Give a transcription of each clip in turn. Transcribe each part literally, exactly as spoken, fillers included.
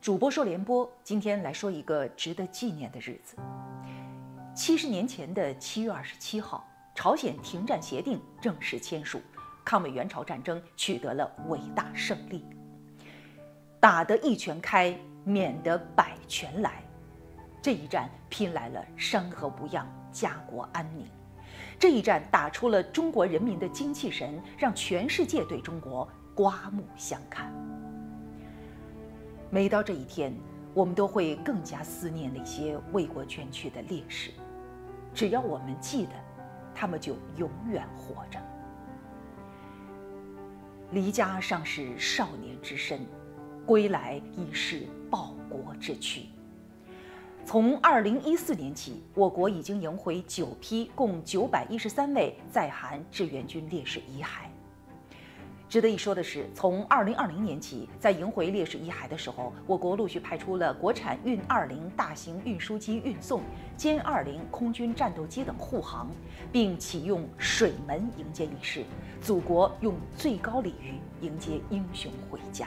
主播说联播，今天来说一个值得纪念的日子。七十年前的七月二十七号，朝鲜停战协定正式签署，抗美援朝战争取得了伟大胜利。打得一拳开，免得百拳来。这一战拼来了山河无恙、家国安宁。这一战打出了中国人民的精气神，让全世界对中国刮目相看。 每到这一天，我们都会更加思念那些为国捐躯的烈士。只要我们记得，他们就永远活着。离家尚是少年之身，归来已是报国之躯。从二零一四年起，我国已经迎回九批共九百一十三位在韩志愿军烈士遗骸。 值得一说的是，从二零二零年起，在迎回烈士遗骸的时候，我国陆续派出了国产运二零大型运输机运送、歼二零空军战斗机等护航，并启用水门迎接仪式。祖国用最高礼遇迎接英雄回家。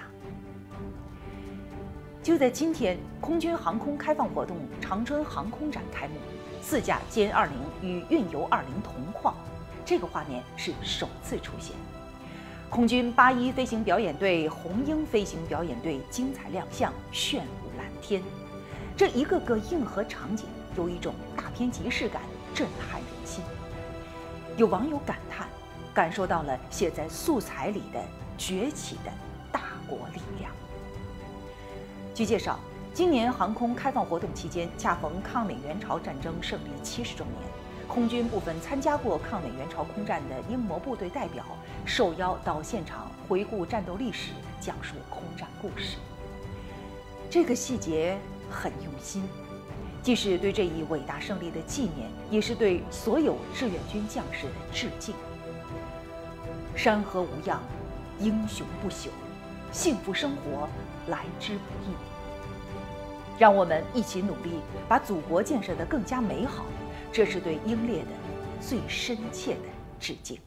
就在今天，空军航空开放活动长春航空展开幕，四架歼二零与运油二零同框，这个画面是首次出现。 空军八一飞行表演队、红鹰飞行表演队精彩亮相，炫舞蓝天。这一个个硬核场景有一种大片即视感，震撼人心。有网友感叹，感受到了写在素材里的崛起的大国力量。据介绍，今年航空开放活动期间，恰逢抗美援朝战争胜利七十周年。 空军部分参加过抗美援朝空战的英模部队代表受邀到现场回顾战斗历史，讲述空战故事。这个细节很用心，既是对这一伟大胜利的纪念，也是对所有志愿军将士的致敬。山河无恙，英雄不朽，幸福生活来之不易。让我们一起努力，把祖国建设得更加美好。 这是对英烈的最深切的致敬。